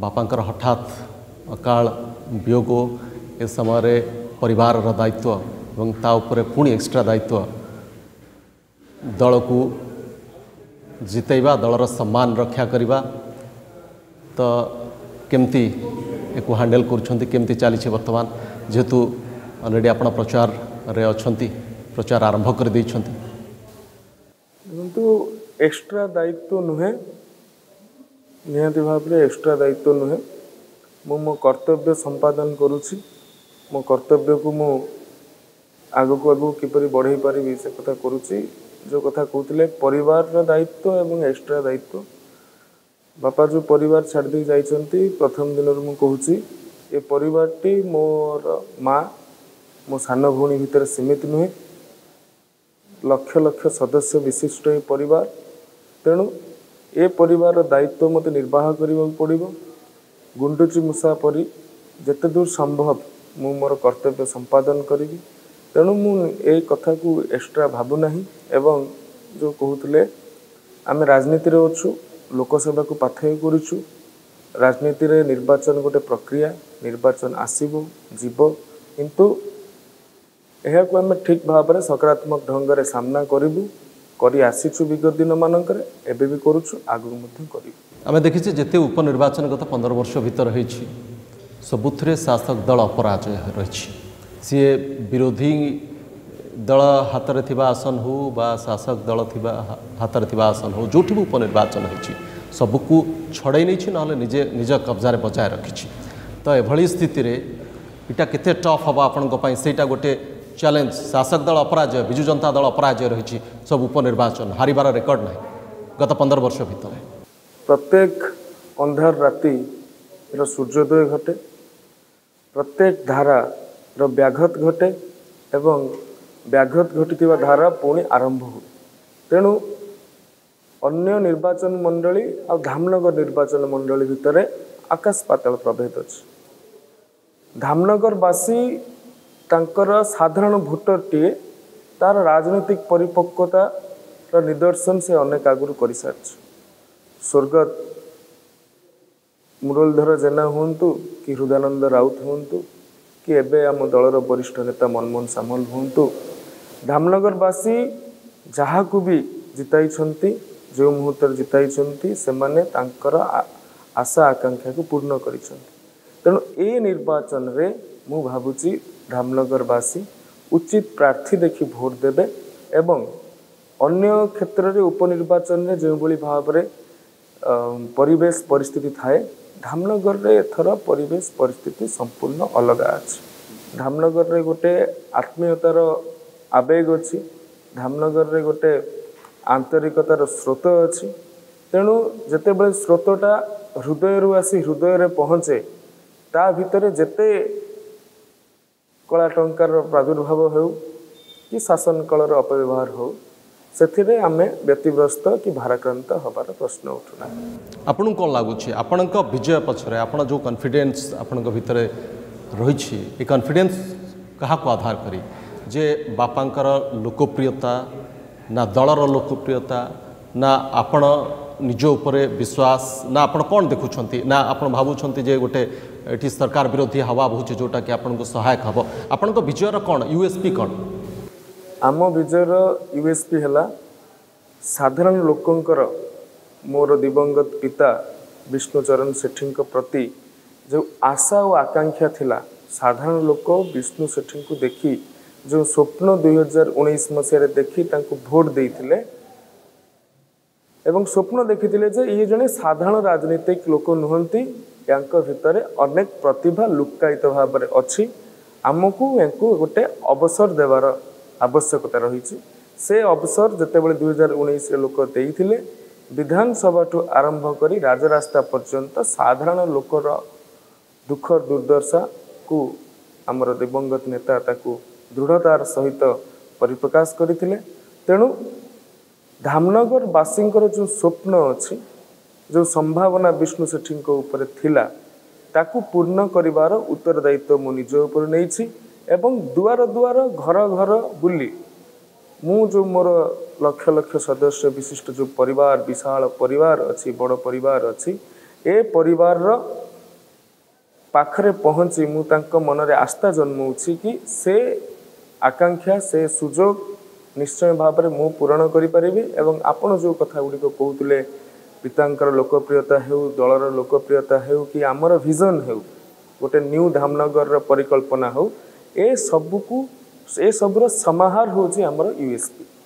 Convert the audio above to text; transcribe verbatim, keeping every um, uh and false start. बापांकर हठात अकाल वियोग ए समय परिवार दायित्व और ताऊपर पुणी एक्सट्रा दायित्व दल को जितेवा दलर सम्मान रक्षा करवा तो केमती एक हैंडल करमती चली बर्तमान जेहेतु अलरेडी आप प्रचार रे अच्छा प्रचार आरंभ कर देखु एक्सट्रा दायित्व नुहे निहाती भाव में एक्सट्रा दायित्व नुहे मु मो कर्तव्य संपादन करुँची मो कर्तव्य को मु आग को आग किपर बढ़े पारि से कथा करुँची जो कथा कहते परिवार दायित्व एवं एक्सट्रा दायित्व बापा जो परिवार छाड़ी जाइंती प्रथम दिन मुझे कहूँ ये परिवारटी मोर माँ मो सान भी भीतर सीमित नुहे लक्ष लक्ष सदस्य विशिष्ट ये परिवार तेणु ए परिवार दायित्व मत निर्वाह करने पड़ो गुंडुची मूसा परी जिते दूर संभव मु मोर कर्तव्य संपादन करी तेणु मु ए कथा को एक्सट्रा भावुना एवं जो कहते आम राजनीति अच्छू लोकसेवा को पाथेय करूँ राजनीति रे निर्वाचन गोटे प्रक्रिया निर्वाचन आसब जीव किंतु यह को आम ठीक भाव में सकारात्मक ढंग रे सामना करूँ करी आसीचु विगत दिन मानक एवं भी करूँ आगे करूँ आम देखीचे जिते उपनिर्वाचन गत पंद्रह वर्ष भीतर हो सबुथ शासक दल अपराजय रही सी विरोधी दल हाथ में थी आसन हो शासक दल थीबा हाथ में थी आसन हो जो उपनिर्वाचन हो सबको छड़े नहीं निजे निज कब्जा बजाय रखी तो यह स्थित इटा केते टफ हम आपणा गोटे चैलेंज शासक दल अपराजय विजु जनता दल अपराजय रही सब उपनिर्वाचन हारिबार रेकर्ड ना गत पंद्रह वर्ष भीतर प्रत्येक अंधार राति सूर्योदय घटे प्रत्येक धारा व्याघात घटे एवं व्याघात घटिथिबा धारा पुणी आरंभ हो तेणु अन्य निर्वाचन मंडली आ धामनगर निर्वाचन मंडली भितर आकाश पाताल प्रभेद अछि। धामनगर बासी तांकर साधारण भोटर टीए तार राजनीतिक परिपक्वता रा निदर्शन से अनेक आगुरी कर सारी स्वर्गत मुरलीधर जेना हुंतु कि हृदयानंद राउत हुंतु कि एबे आम दलर वरिष्ठ नेता मनमोहन सामल हुंतु धामनगर बासी जहाँ को भी जिताई जो मुहूर्त जिताई से माने तांकर आशा आकांक्षा को पूर्ण कर तेणु ए निर्वाचन रे मु भावुची धामनगर बासी उचित प्रार्थी देखि भोट देबे एवं अन्य क्षेत्र रे उपनिर्वाचन रे जो भली भाव रे परिवेश परिस्थिति थाए धामनगर रे एथर परिवेश परिस्थिति संपूर्ण अलग अच्छी धामनगर रे गोटे आत्मीयतार आवेग अच्छी धामनगर रे गोटे आंतरिकतार स्रोत अच्छी तेणु जिते बड़े स्रोतटा हृदय रू आसी हृदय रे पहुँचे ता भितर जेते कला टंकार प्रादुर्भाव हो कि शासन कलर अपव्यवहार हो से आम व्यतिग्रस्त कि भाराक्रांत हबार प्रश्न उठुना आपन कौन लगुच आपण विजय पक्षर आपड़ जो कॉन्फिडेंस आपण भितर रही ये कॉन्फिडेंस क्या आधार करी जे बापांकर लोकप्रियता ना दलर लोकप्रियता ना आपण निज उपरे विश्वास ना आप कौन देखुं ना आप भावुंट जे गोटे ये सरकार विरोधी हवा बहुत जोटा कि आपन को सहायक हम आपण विजयर कौन यूएसपी कौन आम विजयर यूएसपी है साधारण लोकंकर मोर दिवंगत पिता विष्णुचरण सेठी प्रति जो आशा और आकांक्षा थिला साधारण लोक विष्णु सेठी को देखी जो स्वप्न दुई हजार उन्नीस मसीह देखी भोट देते एवं स्वप्न देखी ये जड़े साधारण राजनीतिक लोक नुहंती भीतर अनेक प्रतिभा लुक्कायित भाव में अच्छी आमको या गोटे अवसर देवार आवश्यकता रही से अवसर जिते बड़े दुई हजार उन्नीस लोक देते विधानसभा ठू आरंभ कर राजरास्ता पर्यंत साधारण लोकर दुख दुर्दशा को आमर दिवंगत नेता दृढ़तार सहित परिप्रकाश करते तेणु धामनगर बासी जो स्वप्न अच्छी जो संभावना विष्णु सेठी ऊपर थिला ताकू पूर्ण करिवार उत्तरदायित्व मु निज ऊपर नैछि एवं दुआर दुआर घर घर बुली मु जो मोर लक्ष लक्ष सदस्य विशिष्ट जो परिवार विशाल परिवार अच्छी बड़ परिवार अच्छी ए परिवार पाखरे पहुँची मुझे मनरे आस्था जन्माऊँगी कि से आकांक्षा से सुजोग निश्चय भाव में मु पूरण करें। एवं आपण जो कथा गुड़िक कहते पितांकर लोकप्रियता हो दलर लोकप्रियता हो कि आमर विजन हो गोटे न्यू धामनगर परिकल्पना हो सबुर समाहार हूँ आमर यूएसपी।